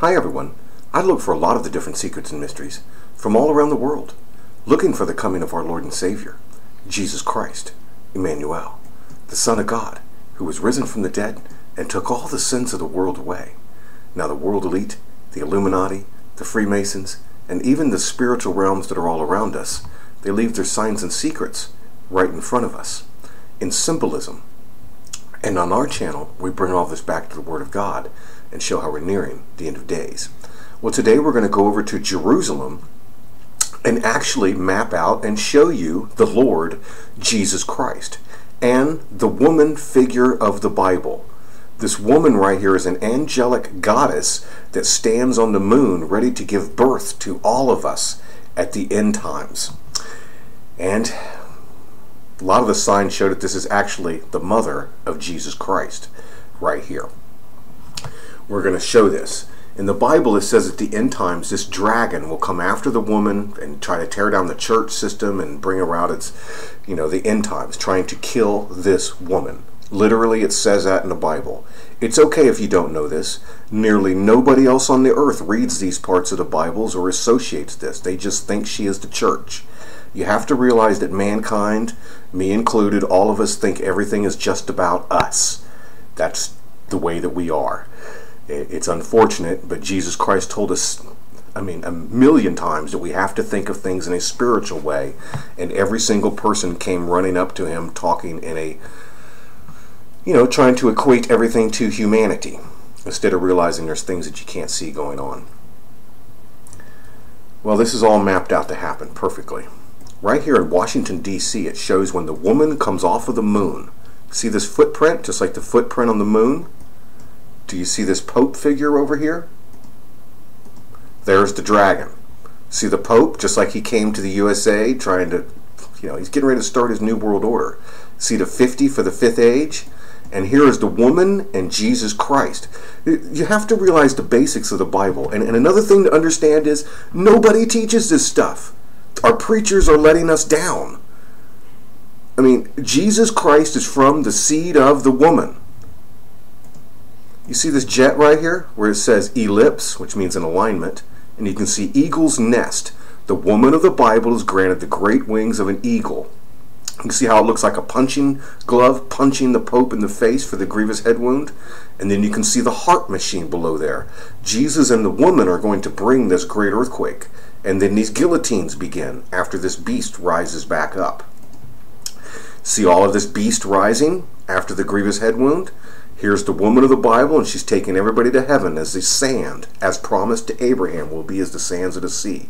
Hi everyone, I look for a lot of the different secrets and mysteries from all around the world, looking for the coming of our Lord and Savior, Jesus Christ, Emmanuel, the Son of God, who was risen from the dead and took all the sins of the world away. Now the world elite, the Illuminati, the Freemasons, and even the spiritual realms that are all around us, they leave their signs and secrets right in front of us, in symbolism. And on our channel, we bring all this back to the Word of God and show how we're nearing the end of days. Well, today we're going to go over to Jerusalem and actually map out and show you the Lord Jesus Christ and the woman figure of the Bible. This woman right here is an angelic goddess that stands on the moon ready to give birth to all of us at the end times. And a lot of the signs show that this is actually the mother of Jesus Christ right here. We're going to show this. In the Bible, it says at the end times, this dragon will come after the woman and try to tear down the church system and bring about its, the end times, trying to kill this woman. Literally, it says that in the Bible. It's okay if you don't know this. Nearly nobody else on the earth reads these parts of the Bibles or associates this. They just think she is the church. You have to realize that mankind, me included, all of us think everything is just about us. That's the way that we are. It's unfortunate, but Jesus Christ told us, a million times, that we have to think of things in a spiritual way, and every single person came running up to him talking in a, trying to equate everything to humanity, instead of realizing there's things that you can't see going on. Well, this is all mapped out to happen perfectly. Right here in Washington, D.C., it shows when the woman comes off of the moon. See this footprint, just like the footprint on the moon? Do you see this Pope figure over here? There's the dragon. See the Pope, just like he came to the USA trying to, he's getting ready to start his new world order. See the 50 for the fifth age? And here is the woman and Jesus Christ. You have to realize the basics of the Bible. And another thing to understand is nobody teaches this stuff. Our preachers are letting us down. Jesus Christ is from the seed of the woman. You see this jet right here where it says ellipse, which means an alignment, and you can see eagle's nest. The woman of the Bible is granted the great wings of an eagle. You can see how it looks like a punching glove punching the Pope in the face for the grievous head wound. And then you can see the heart machine below there. Jesus and the woman are going to bring this great earthquake. And then these guillotines begin after this beast rises back up. See all of this beast rising after the grievous head wound? Here's the woman of the Bible, and she's taking everybody to heaven as the sand, as promised to Abraham, will be as the sands of the sea.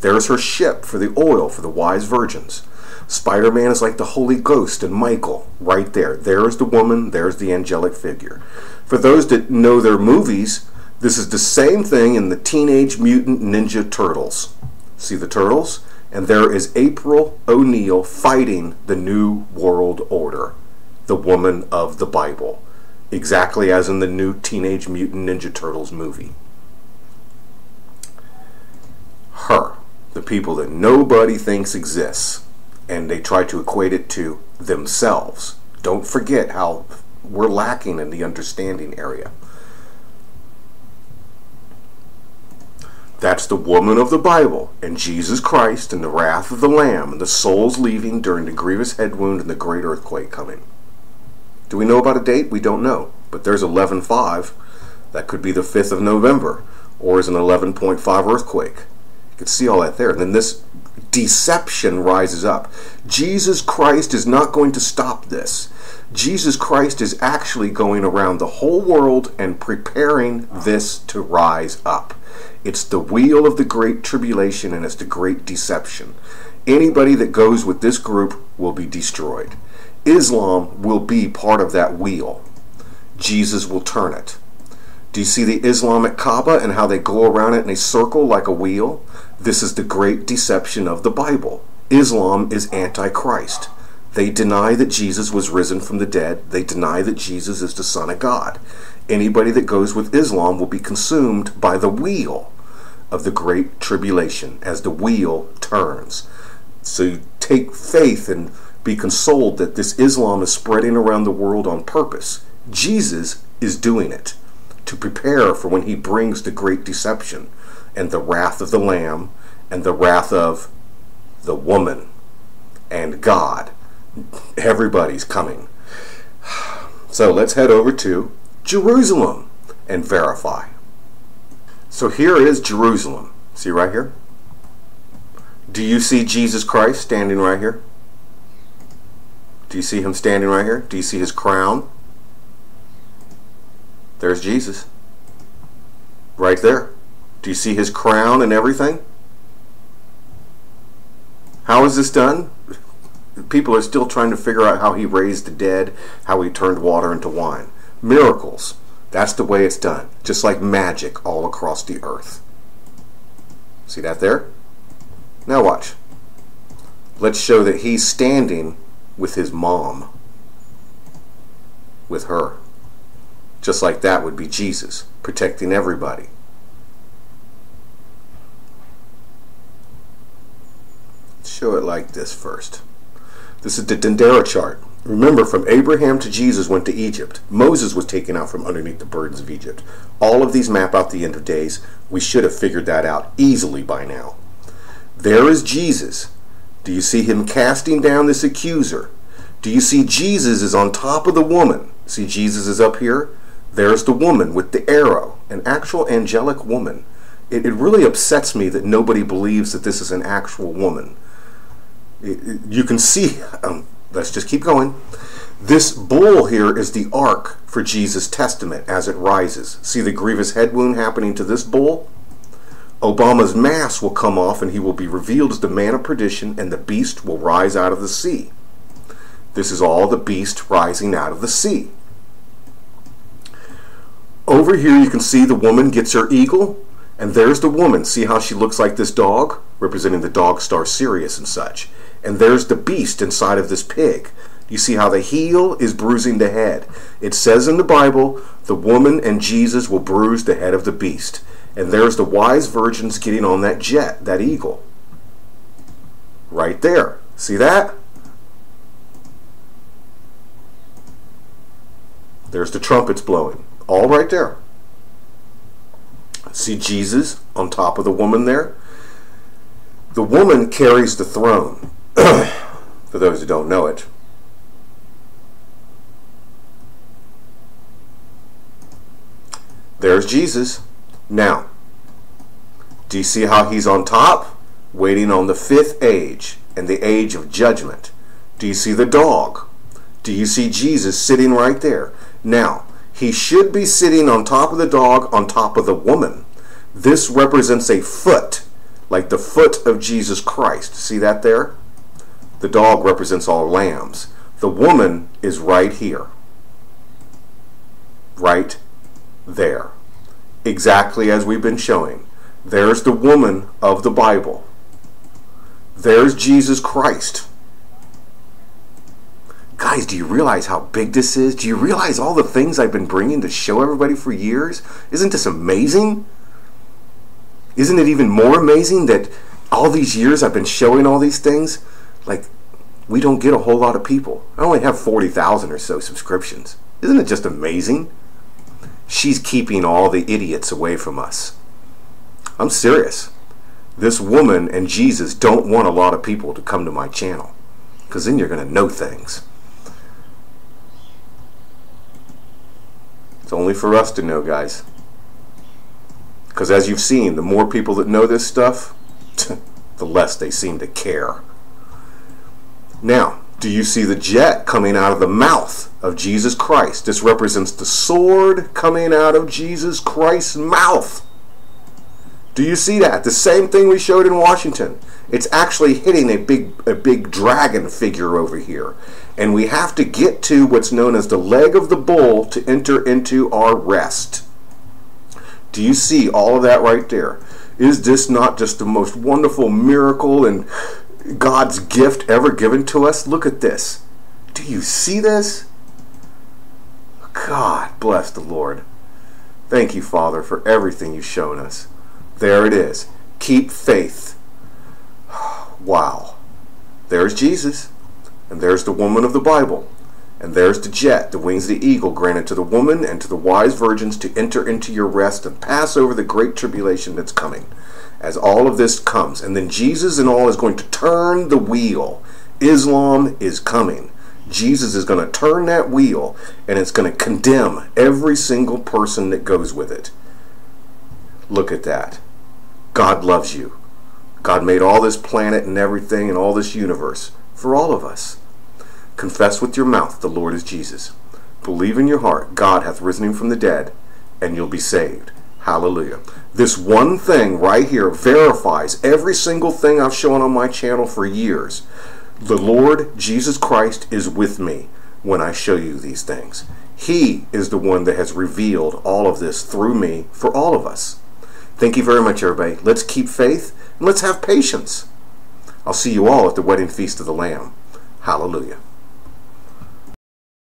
There's her ship for the oil for the wise virgins. Spider-Man is like the Holy Ghost and Michael right there. There's the woman, there's the angelic figure. For those that know their movies, this is the same thing in the Teenage Mutant Ninja Turtles. See the turtles? And there is April O'Neil fighting the New World Order, the woman of the Bible, exactly as in the new Teenage Mutant Ninja Turtles movie. Her, the people that nobody thinks exists, and they try to equate it to themselves. Don't forget how we're lacking in the understanding area. That's the woman of the Bible, and Jesus Christ, and the wrath of the Lamb, and the souls leaving during the grievous head wound and the great earthquake coming. Do we know about a date? We don't know, but there's 11/5. That could be the 5th of November, or is an 11.5 earthquake. You can see all that there. And then this deception rises up. Jesus Christ is not going to stop this. Jesus Christ is actually going around the whole world and preparing this to rise up. It's the wheel of the great tribulation, and it's the great deception. Anybody that goes with this group will be destroyed. Islam will be part of that wheel. Jesus will turn it. Do you see the Islamic Kaaba and how they go around it in a circle like a wheel? This is the great deception of the Bible. Islam is anti-Christ. They deny that Jesus was risen from the dead. They deny that Jesus is the Son of God. Anybody that goes with Islam will be consumed by the wheel of the great tribulation as the wheel turns. So take faith and be consoled that this Islam is spreading around the world on purpose. Jesus is doing it. to prepare for when he brings the great deception and the wrath of the Lamb and the wrath of the woman and God. Everybody's coming. So let's head over to Jerusalem and verify. So here is Jerusalem. See right here? Do you see Jesus Christ standing right here? Do you see him standing right here? Do you see his crown? There's Jesus. Right there. Do you see his crown and everything? How is this done? People are still trying to figure out how he raised the dead, how he turned water into wine. Miracles. That's the way it's done. Just like magic all across the earth. See that there? Now watch. Let's show that he's standing with his mom. With her. Just like that would be Jesus, protecting everybody. Let's show it like this first. This is the Dendera chart. Remember, from Abraham to Jesus went to Egypt. Moses was taken out from underneath the burdens of Egypt. All of these map out the end of days. We should have figured that out easily by now. There is Jesus. Do you see him casting down this accuser? Do you see Jesus is on top of the woman? See, Jesus is up here. There's the woman with the arrow, an actual angelic woman. It really upsets me that nobody believes that this is an actual woman. You can see, let's just keep going. This bull here is the ark for Jesus' testament as it rises. See the grievous head wound happening to this bull? Obama's mask will come off and he will be revealed as the man of perdition, and the beast will rise out of the sea. This is all the beast rising out of the sea. Over here you can see the woman gets her eagle, and there's the woman. See how she looks like this dog, representing the dog star Sirius and such. And there's the beast inside of this pig. You see how the heel is bruising the head. It says in the Bible, the woman and Jesus will bruise the head of the beast. And there's the wise virgins getting on that jet, that eagle. Right there. See that? There's the trumpets blowing. All right there. See Jesus on top of the woman there? The woman carries the throne. For those who don't know it. There's Jesus. Now, do you see how he's on top? Waiting on the fifth age and the age of judgment. Do you see the dog? Do you see Jesus sitting right there? Now, he should be sitting on top of the dog, on top of the woman. This represents a foot, like the foot of Jesus Christ. See that there? The dog represents all lambs. The woman is right here. Right there. Exactly as we've been showing. There's the woman of the Bible. There's Jesus Christ. Guys, do you realize how big this is? Do you realize all the things I've been bringing to show everybody for years? Isn't this amazing? Isn't it even more amazing that all these years I've been showing all these things? Like, we don't get a whole lot of people. I only have 40,000 or so subscriptions. Isn't it just amazing? She's keeping all the idiots away from us. I'm serious. This woman and Jesus don't want a lot of people to come to my channel, because then you're going to know things. It's only for us to know, guys. Because as you've seen, the more people that know this stuff, the less they seem to care. Now, do you see the jet coming out of the mouth of Jesus Christ? This represents the sword coming out of Jesus Christ's mouth. Do you see that? The same thing we showed in Washington. It's actually hitting a big dragon figure over here. And we have to get to what's known as the leg of the bull to enter into our rest. Do you see all of that right there? Is this not just the most wonderful miracle and God's gift ever given to us? Look at this. Do you see this? God bless the Lord. Thank you, Father, for everything you've shown us. There it is. Keep faith. Wow. There's Jesus, and there's the woman of the Bible. And there's the jet, the wings of the eagle, granted to the woman and to the wise virgins to enter into your rest and pass over the great tribulation that's coming. As all of this comes, and then Jesus and all is going to turn the wheel. Islam is coming. Jesus is going to turn that wheel, and it's going to condemn every single person that goes with it. Look at that. God loves you. God made all this planet and everything and all this universe for all of us. Confess with your mouth the Lord is Jesus. Believe in your heart God hath risen him from the dead, and you'll be saved. Hallelujah. This one thing right here verifies every single thing I've shown on my channel for years. The Lord Jesus Christ is with me when I show you these things. He is the one that has revealed all of this through me for all of us. Thank you very much, everybody. Let's keep faith and let's have patience. I'll see you all at the wedding feast of the Lamb. Hallelujah.